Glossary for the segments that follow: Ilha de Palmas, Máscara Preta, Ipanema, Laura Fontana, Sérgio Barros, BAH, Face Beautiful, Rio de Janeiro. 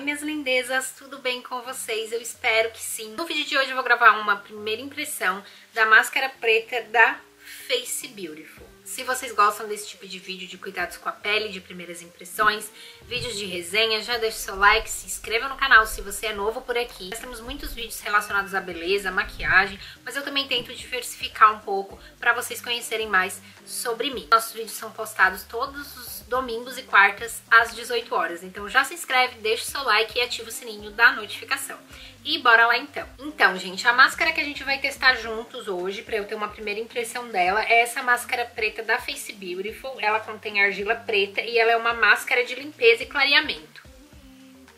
Oi, minhas lindezas, tudo bem com vocês? Eu espero que sim. No vídeo de hoje eu vou gravar uma primeira impressão da máscara preta da Face Beautiful. Se vocês gostam desse tipo de vídeo de cuidados com a pele, de primeiras impressões, vídeos de resenha, já deixa o seu like, se inscreva no canal se você é novo por aqui. Nós temos muitos vídeos relacionados à beleza, à maquiagem, mas eu também tento diversificar um pouco para vocês conhecerem mais sobre mim. Nossos vídeos são postados todos os domingos e quartas às 18 horas, então já se inscreve, deixa o seu like e ativa o sininho da notificação. E bora lá então. Então, gente, a máscara que a gente vai testar juntos hoje, pra eu ter uma primeira impressão dela, é essa máscara preta da Face Beautiful. Ela contém argila preta e ela é uma máscara de limpeza e clareamento.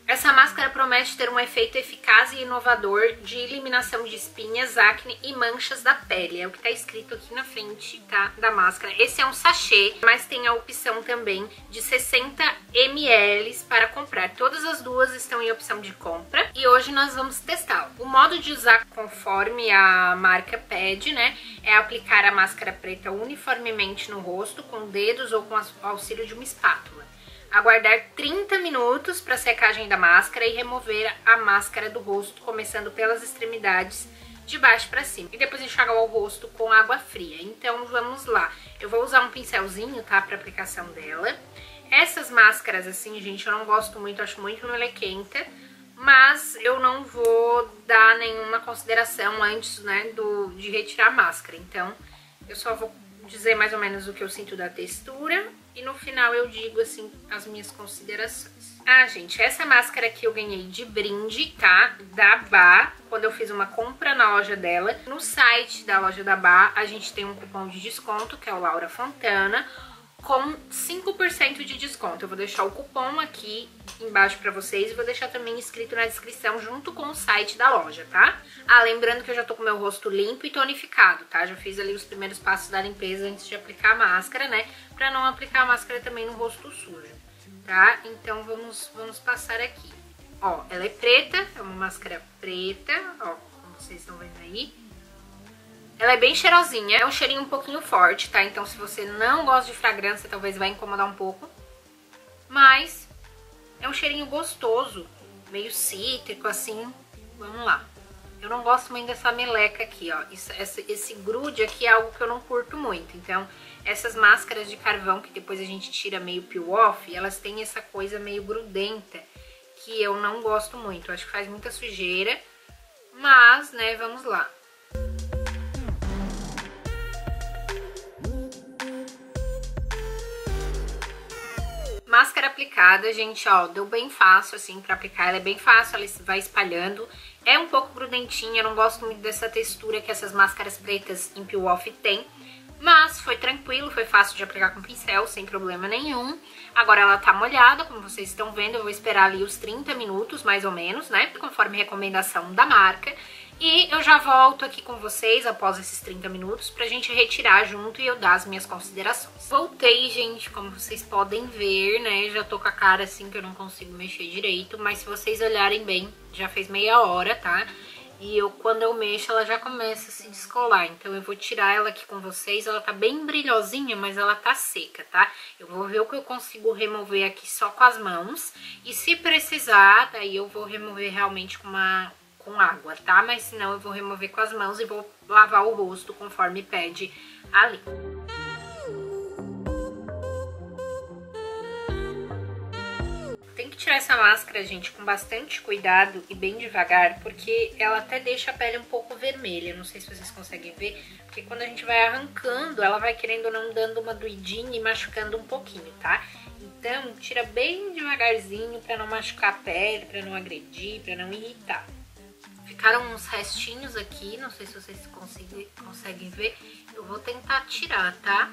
Essa máscara promete ter um efeito eficaz e inovador de eliminação de espinhas, acne e manchas da pele. É o que tá escrito aqui na frente, tá? Da máscara. Esse é um sachê, mas tem a opção também de 60 ml para comprar. Todas as duas estão em opção de compra e hoje nós vamos testá-la. O modo de usar, conforme a marca pede, né? É aplicar a máscara preta uniformemente no rosto, com dedos ou com o auxílio de uma espátula. Aguardar 30 minutos para a secagem da máscara e remover a máscara do rosto, começando pelas extremidades de baixo para cima. E depois enxaguar o rosto com água fria. Então vamos lá. Eu vou usar um pincelzinho, tá, para aplicação dela. Essas máscaras assim, gente, eu não gosto muito, acho muito melequenta, mas eu não vou dar nenhuma consideração antes, né, de retirar a máscara. Então eu só vou dizer mais ou menos o que eu sinto da textura e no final eu digo, assim, as minhas considerações. Ah, gente, essa máscara aqui eu ganhei de brinde, tá? Da BAH, quando eu fiz uma compra na loja dela. No site da loja da BAH, a gente tem um cupom de desconto, que é o Laura Fontana, com 5% de desconto. Eu vou deixar o cupom aqui embaixo pra vocês e vou deixar também escrito na descrição junto com o site da loja, tá? Ah, lembrando que eu já tô com meu rosto limpo e tonificado, tá? Já fiz ali os primeiros passos da limpeza antes de aplicar a máscara, né? Pra não aplicar a máscara também no rosto sujo, tá? Então vamos passar aqui. Ó, ela é preta, é uma máscara preta, ó, como vocês estão vendo aí. Ela é bem cheirosinha, é um cheirinho um pouquinho forte, tá? Então se você não gosta de fragrância, talvez vai incomodar um pouco. Mas é um cheirinho gostoso, meio cítrico, assim. Vamos lá. Eu não gosto muito dessa meleca aqui, ó. Esse grude aqui é algo que eu não curto muito. Então essas máscaras de carvão, que depois a gente tira meio peel-off, elas têm essa coisa meio grudenta, que eu não gosto muito. Eu acho que faz muita sujeira, mas, né, vamos lá. Máscara aplicada, gente, ó, deu bem fácil, assim, pra aplicar. Ela é bem fácil, ela vai espalhando. É um pouco grudentinha, eu não gosto muito dessa textura que essas máscaras pretas em peel-off tem. Mas foi tranquilo, foi fácil de aplicar com pincel, sem problema nenhum. Agora ela tá molhada, como vocês estão vendo. Eu vou esperar ali os 30 minutos, mais ou menos, né? Conforme recomendação da marca. E eu já volto aqui com vocês após esses 30 minutos pra gente retirar junto e eu dar as minhas considerações. Voltei, gente, como vocês podem ver, né? Já tô com a cara assim que eu não consigo mexer direito, mas se vocês olharem bem, já fez meia hora, tá? E quando eu mexo, ela já começa a se descolar. Então eu vou tirar ela aqui com vocês. Ela tá bem brilhosinha, mas ela tá seca, tá? Eu vou ver o que eu consigo remover aqui só com as mãos. E se precisar, daí eu vou remover realmente com água, tá? Mas se não, eu vou remover com as mãos e vou lavar o rosto conforme pede ali. Tirar essa máscara, gente, com bastante cuidado e bem devagar, porque ela até deixa a pele um pouco vermelha, não sei se vocês conseguem ver, porque quando a gente vai arrancando, ela vai querendo ou não dando uma doidinha e machucando um pouquinho, tá? Então, tira bem devagarzinho pra não machucar a pele, pra não agredir, pra não irritar. Ficaram uns restinhos aqui, não sei se vocês conseguem ver, eu vou tentar tirar, tá?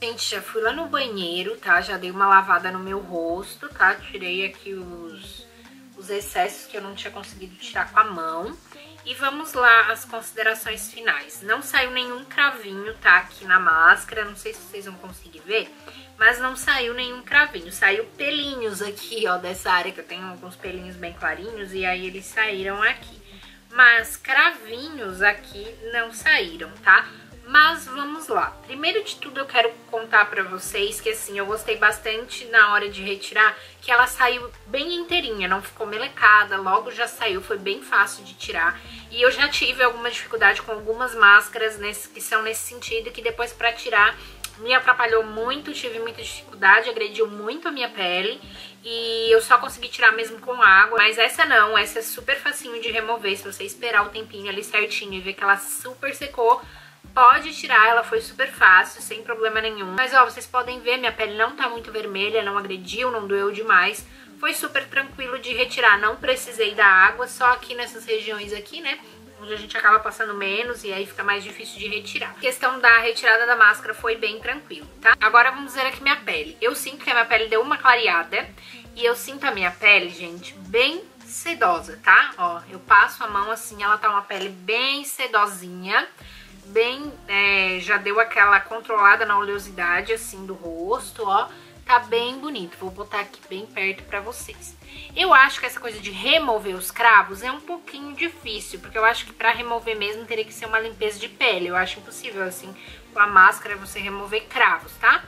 Gente, já fui lá no banheiro, tá? Já dei uma lavada no meu rosto, tá? Tirei aqui os excessos que eu não tinha conseguido tirar com a mão. E vamos lá as considerações finais. Não saiu nenhum cravinho, tá? Aqui na máscara, não sei se vocês vão conseguir ver, mas não saiu nenhum cravinho. Saiu pelinhos aqui, ó, dessa área que eu tenho alguns pelinhos bem clarinhos e aí eles saíram aqui. Mas cravinhos aqui não saíram, tá? Mas vamos lá. Primeiro de tudo eu quero contar pra vocês que assim, eu gostei bastante na hora de retirar, que ela saiu bem inteirinha, não ficou melecada, logo já saiu, foi bem fácil de tirar. E eu já tive alguma dificuldade com algumas máscaras que são nesse sentido, que depois pra tirar me atrapalhou muito, tive muita dificuldade, agrediu muito a minha pele. E eu só consegui tirar mesmo com água. Mas essa não, essa é super facinho de remover. Se você esperar o tempinho ali certinho e ver que ela super secou, pode tirar, ela foi super fácil, sem problema nenhum. Mas ó, vocês podem ver, minha pele não tá muito vermelha, não agrediu, não doeu demais. Foi super tranquilo de retirar, não precisei da água, só aqui nessas regiões aqui, né, onde a gente acaba passando menos e aí fica mais difícil de retirar. A questão da retirada da máscara foi bem tranquilo, tá? Agora vamos ver aqui minha pele. Eu sinto que a minha pele deu uma clareada e eu sinto a minha pele, gente, bem sedosa, tá? Ó, eu passo a mão assim, ela tá uma pele bem sedosinha, bem, já deu aquela controlada na oleosidade, assim, do rosto, ó. Tá bem bonito, vou botar aqui bem perto pra vocês. Eu acho que essa coisa de remover os cravos é um pouquinho difícil, porque eu acho que pra remover mesmo teria que ser uma limpeza de pele. Eu acho impossível, assim, com a máscara você remover cravos, tá?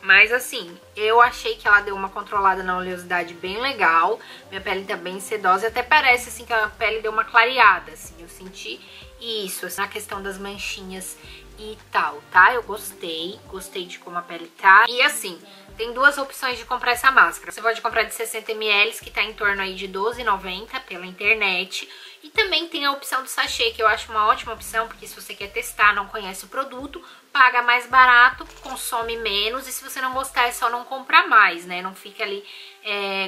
Mas assim, eu achei que ela deu uma controlada na oleosidade bem legal. Minha pele tá bem sedosa e até parece, assim, que a pele deu uma clareada, assim. Eu senti isso, assim, na questão das manchinhas e tal, tá? Eu gostei, gostei de como a pele tá. E assim, tem duas opções de comprar essa máscara. Você pode comprar de 60 ml, que tá em torno aí de R$12,90 pela internet. E também tem a opção do sachê, que eu acho uma ótima opção, porque se você quer testar, não conhece o produto, paga mais barato, consome menos. E se você não gostar, é só não comprar mais, né? Não fica ali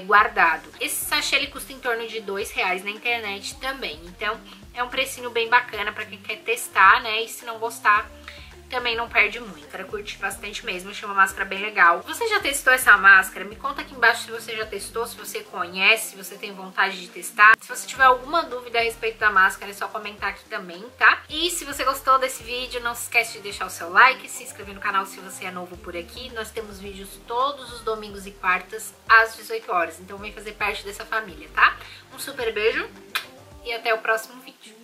guardado. Esse sachê, ele custa em torno de R$2 na internet também. Então, é um precinho bem bacana pra quem quer testar, né? E se não gostar, também não perde muito. Cara, curti bastante mesmo, achei uma máscara bem legal. Você já testou essa máscara? Me conta aqui embaixo se você já testou, se você conhece, se você tem vontade de testar. Se você tiver alguma dúvida a respeito da máscara, é só comentar aqui também, tá? E se você gostou desse vídeo, não se esquece de deixar o seu like, se inscrever no canal se você é novo por aqui. Nós temos vídeos todos os domingos e quartas às 18 horas, então vem fazer parte dessa família, tá? Um super beijo e até o próximo vídeo.